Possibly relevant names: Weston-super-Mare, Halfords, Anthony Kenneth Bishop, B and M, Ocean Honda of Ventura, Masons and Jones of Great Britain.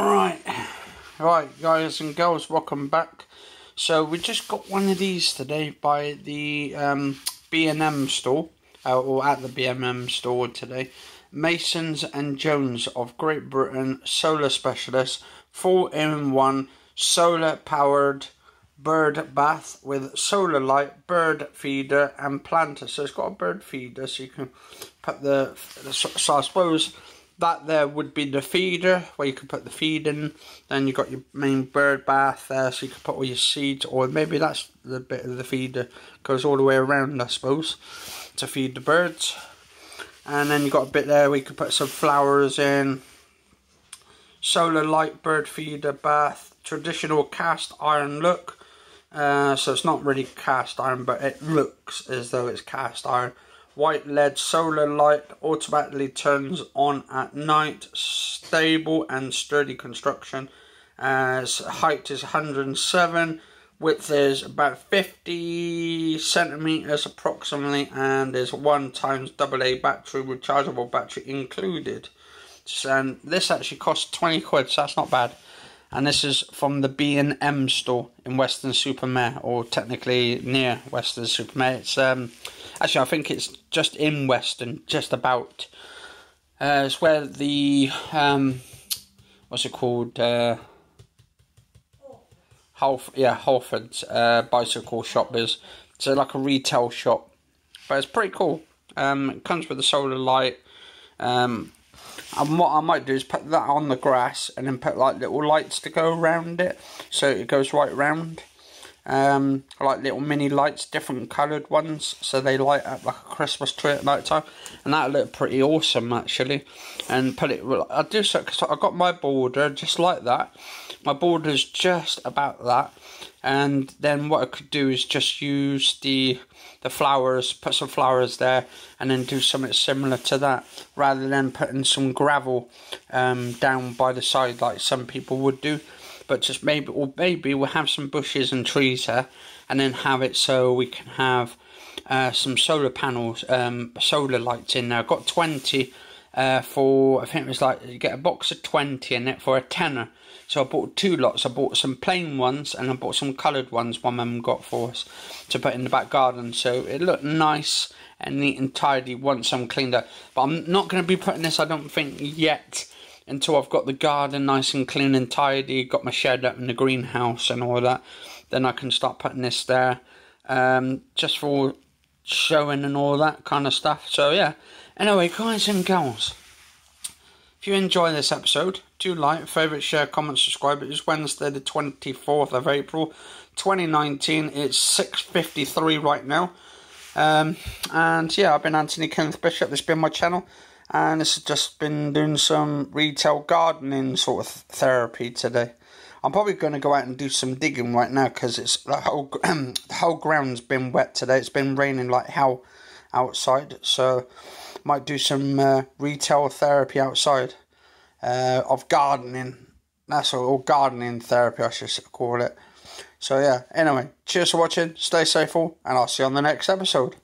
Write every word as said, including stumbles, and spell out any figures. Alright, right guys and girls, welcome back. So we just got one of these today by the um, B and M store, uh, or at the B and M store today. Masons and Jones of Great Britain Solar Specialist four in one solar powered bird bath with solar light, bird feeder and planter. So it's got a bird feeder, so you can put the, so I suppose that there would be the feeder where you could put the feed in. Then you got your main bird bath there, so you could put all your seeds, or maybe that's the bit of the feeder goes all the way around, I suppose, to feed the birds. And then you got a bit there where you could put some flowers in. Solar light bird feeder bath, traditional cast iron look. Uh, so it's not really cast iron, but it looks as though it's cast iron. White L E D solar light, automatically turns on at night, stable and sturdy construction. As uh, height is one hundred and seven, width is about fifty centimeters approximately, and there's one times double A battery with rechargeable battery included. And this actually costs twenty quid, so that's not bad. And this is from the B and M store in Weston-super-Mare, or technically near Weston-super-Mare. It's um, actually, I think it's just in Weston, just about. Uh, it's where the um, what's it called? Uh, Half, yeah, Halfords uh, bicycle shop is. So like a retail shop, but it's pretty cool. Um, it comes with a solar light. Um, And what I might do is put that on the grass and then put like little lights to go around it, so it goes right round. Um, like little mini lights, different coloured ones, so they light up like a Christmas tree at night time. And that looked pretty awesome actually. And put it, I do so because I got my border just like that. My border's just about that. And then what I could do is just use the the flowers, put some flowers there, and then do something similar to that, rather than putting some gravel um, down by the side like some people would do. But just maybe, or maybe we'll have some bushes and trees there, and then have it so we can have uh, some solar panels, um, solar lights in there. I got twenty uh, for, I think it was like, you get a box of twenty in it for a tenner. So I bought two lots. I bought some plain ones and I bought some coloured ones my mum got for us to put in the back garden. So it looked nice and neat and tidy once I'm cleaned up. But I'm not going to be putting this, I don't think, yet until I've got the garden nice and clean and tidy, got my shed up in the greenhouse and all that. Then I can start putting this there um, just for showing and all that kind of stuff. So yeah, anyway guys and girls, if you enjoy this episode, do like, favourite, share, comment, subscribe. It is Wednesday the twenty-fourth of April twenty nineteen. It's six fifty-three right now. Um, and yeah, I've been Anthony Kenneth Bishop. This has been my channel. And this has just been doing some retail gardening sort of therapy today. I'm probably going to go out and do some digging right now because the whole, the whole ground's been wet today. It's been raining like hell outside. So might do some uh, retail therapy outside uh, of gardening. That's all, or gardening therapy I should call it. So yeah, anyway, cheers for watching, stay safe all, and I'll see you on the next episode.